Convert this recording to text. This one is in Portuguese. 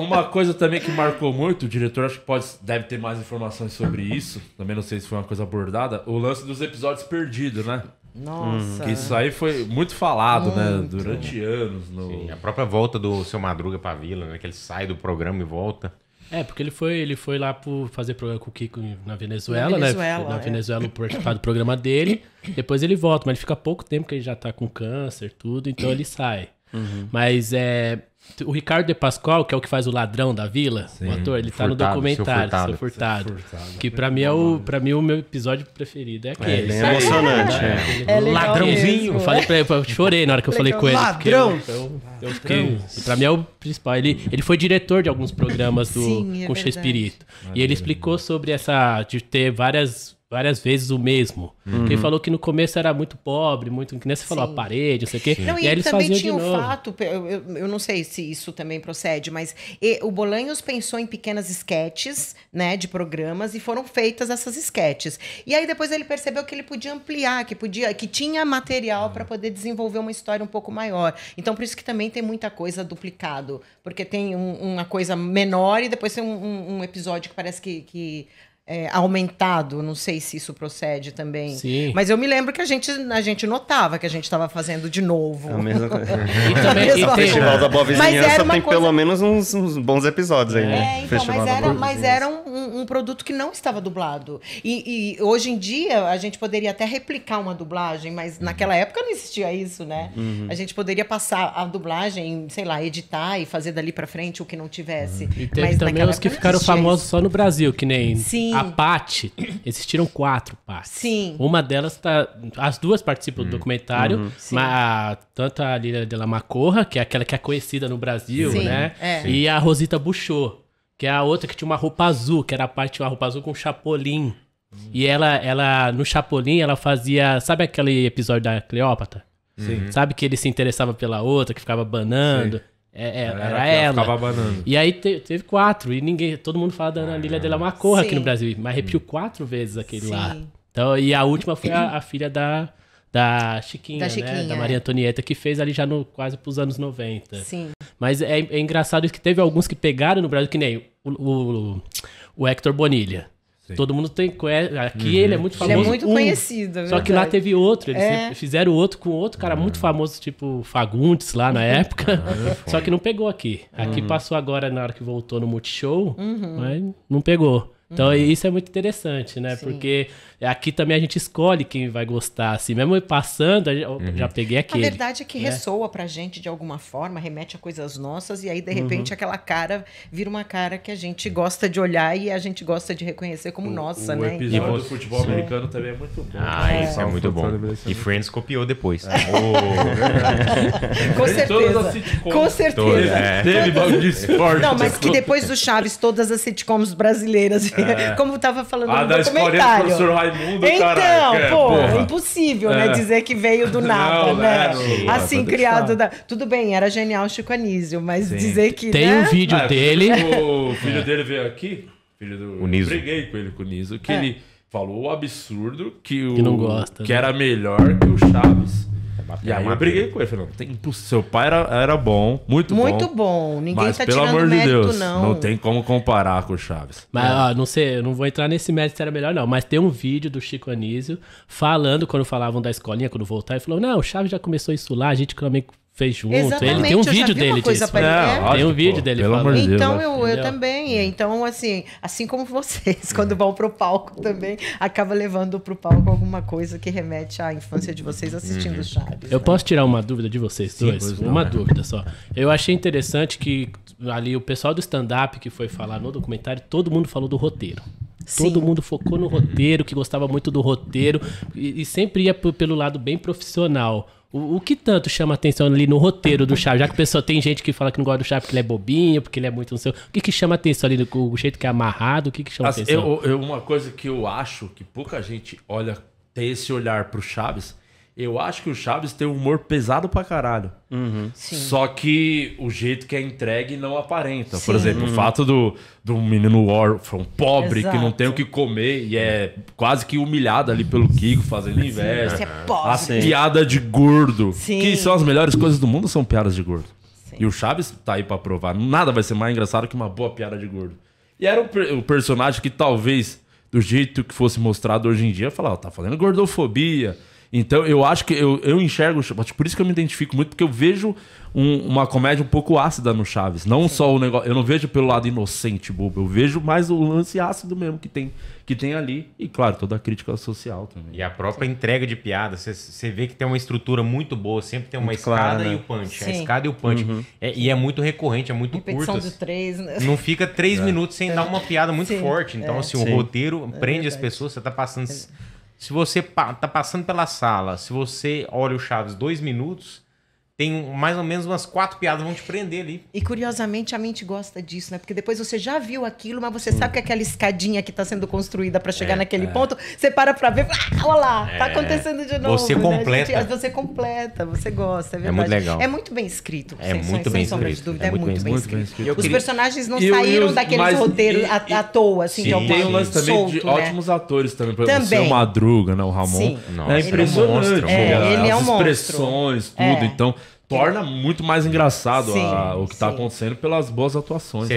Uma coisa também que marcou muito, o diretor acho que deve ter mais informações sobre isso, também não sei se foi uma coisa abordada, o lance dos episódios perdidos, né? Nossa. Que isso aí foi muito falado, né? Durante anos. Sim, a própria volta do Seu Madruga pra vila, né? Que ele sai do programa e volta. É, porque ele foi lá por fazer programa com o Kiko na Venezuela, né? Na Venezuela, participar do programa dele. Depois ele volta, mas ele fica pouco tempo que ele já tá com câncer, tudo, então ele sai. Uhum. Mas o Ricardo de Pascoal, que é o que faz o ladrão da vila, sim, o ator, ele tá no documentário, Seu Furtado, que pra mim o meu episódio preferido é aquele. É emocionante. É ladrãozinho. Eu falei pra ele, eu chorei na hora que eu falei com ele. Ladrão! Eu fiquei, pra mim é o principal. Ele foi diretor de alguns programas com o Chespirito. E ele explicou sobre essa, de ter várias vezes o mesmo. Uhum. Ele falou que no começo era muito pobre, muito... Que nem você falou, a parede, não sei o quê. Não, e aí eles também tinha um fato, eu não sei se isso também procede, mas o Bolanhos pensou em pequenas esquetes, né, de programas, e foram feitas essas esquetes. E aí depois ele percebeu que ele podia ampliar, que tinha material para poder desenvolver uma história um pouco maior. Então, por isso que também tem muita coisa duplicado, porque tem uma coisa menor e depois tem um episódio que parece que aumentado, não sei se isso procede também. Sim. Mas eu me lembro que a gente notava que a gente estava fazendo de novo. É a mesma coisa. O Festival da Boa Vizinha tem pelo menos uns bons episódios aí, né? Então, mas era um produto que não estava dublado. E hoje em dia a gente poderia até replicar uma dublagem, mas naquela época não existia isso, né? Uhum. A gente poderia passar a dublagem, sei lá, editar e fazer dali pra frente o que não tivesse. E teve mas também os que ficaram famosos só no Brasil, que nem... Sim. A Pati, existiram 4 Pati. Sim. Uma delas tá... As duas participam do documentário, mas tanto a Lilia de la Macorra, que é aquela que é conhecida no Brasil, né? É. E a Rosita Bouchot, que é a outra que tinha uma roupa azul, que era a parte de uma roupa azul com Chapolim. E ela no Chapolim, ela fazia... Sabe aquele episódio da Cleópata? Sim. Sabe que ele se interessava pela outra, que ficava banando? Sim. Era ela. E aí teve 4. E todo mundo fala da Lilia de la Macorra aqui no Brasil. Mas repetiu 4 vezes aquele lá. Então, e a última foi a filha da Chiquinha, né? Da Maria Antonieta, que fez ali já quase pros anos 90. Sim. Mas é engraçado que teve alguns que pegaram no Brasil, que nem o Hector Bonilla. Sim. Todo mundo conhece. Aqui ele é muito famoso. Ele é muito conhecido, é verdade. Só que lá teve outro. Eles fizeram outro com outro cara muito famoso, tipo Fagundes, lá na época. Só que não pegou aqui. Aqui passou agora, na hora que voltou no Multishow, mas não pegou. Então isso é muito interessante, né? Sim. Porque aqui também a gente escolhe quem vai gostar. Assim, mesmo passando, já peguei aquele. A verdade é que ressoa pra gente de alguma forma, remete a coisas nossas, e aí de repente aquela cara vira uma cara que a gente gosta de olhar e a gente gosta de reconhecer como nossa, né? O episódio do futebol americano também é muito bom. Ah, isso é muito bom. E Friends copiou depois. Com certeza. Com certeza. Teve bagulho de esporte. Não, mas que depois do Chaves, todas as sitcoms brasileiras... Como tava falando no documentário. A da história do professor Raimundo, caraca. Então, pô, impossível, né? Dizer que veio do nada, não, né? Não, assim, criado da... Tudo bem, era genial Chico Anísio, mas dizer que... Tem um vídeo dele. O filho dele veio aqui, o Niso. Eu briguei com ele, com o Niso, que ele falou o absurdo que não gosta, que era melhor que o Chaves. E aí eu briguei com ele, falei, seu pai era bom, muito bom. Muito bom, ninguém tá tirando mérito, não. Mas pelo amor de Deus, não tem como comparar com o Chaves. Mas, ó, não sei, eu não vou entrar nesse mérito se era melhor não, mas tem um vídeo do Chico Anísio falando, quando falavam da escolinha, quando voltar, ele falou, não, o Chaves já começou isso lá, a gente também... fez junto. Exatamente, ele tem um vídeo dele disso. Tem um vídeo dele falando. Então eu também. Então, assim como vocês, quando vão pro palco também, acaba levando pro palco alguma coisa que remete à infância de vocês assistindo Chaves. Eu posso tirar uma dúvida de vocês dois? Uma dúvida só. Eu achei interessante que ali o pessoal do stand-up que foi falar no documentário, todo mundo falou do roteiro. Todo mundo focou no roteiro, que gostava muito do roteiro e sempre ia pelo lado bem profissional. O que tanto chama atenção ali no roteiro do Chaves? Já que a pessoa tem gente que fala que não gosta do Chaves porque ele é bobinho, porque ele é muito não sei. O que chama atenção ali? O jeito que é amarrado? O que chama atenção? Uma coisa que eu acho que pouca gente olha, tem esse olhar pro Chaves. Eu acho que o Chaves tem um humor pesado pra caralho. Só que o jeito que é entregue não aparenta. Por exemplo, o fato do menino órfão pobre, que não tem o que comer e é quase que humilhado ali pelo Kiko, fazendo inveja. As piadas de gordo. Que são as melhores coisas do mundo, são piadas de gordo. E o Chaves tá aí pra provar. Nada vai ser mais engraçado que uma boa piada de gordo. E era o personagem que talvez, do jeito que fosse mostrado hoje em dia, falar, ó, tá falando gordofobia. Então eu acho que eu enxergo, por isso que eu me identifico muito, porque eu vejo uma comédia um pouco ácida no Chaves. Não só o negócio, eu não vejo pelo lado inocente, bobo, eu vejo mais o lance ácido mesmo que tem ali. E claro, toda a crítica social também. E a própria entrega de piada, você vê que tem uma estrutura muito boa, sempre tem uma muito escada, claro, né? E o punch. Sim. A escada e o punch. Uhum. E é muito recorrente, é muito repetição curta. Do 3, né? Não fica 3 minutos sem dar uma piada muito forte. Então assim, o roteiro prende as pessoas, você tá passando... Se você tá passando pela sala, se você olha o Chaves 2 minutos, tem mais ou menos umas 4 piadas vão te prender ali. E curiosamente a mente gosta disso, né? Porque depois você já viu aquilo, mas você sabe que aquela escadinha que tá sendo construída para chegar naquele ponto, você para ver, ah, olha lá, tá acontecendo de novo. Você completa. Né? Você completa, você gosta, é verdade. É muito legal. É muito bem escrito. É muito bem escrito. É muito bem escrito. Os personagens não saíram daqueles roteiros à toa, assim, de alguma coisa. E tem um lance também de ótimos atores também. Por exemplo, o Seu Madruga, né? O Ramon. É impressionante. Ele é um monstro. As expressões, tudo. Então... torna muito mais engraçado o que está acontecendo pelas boas atuações. Você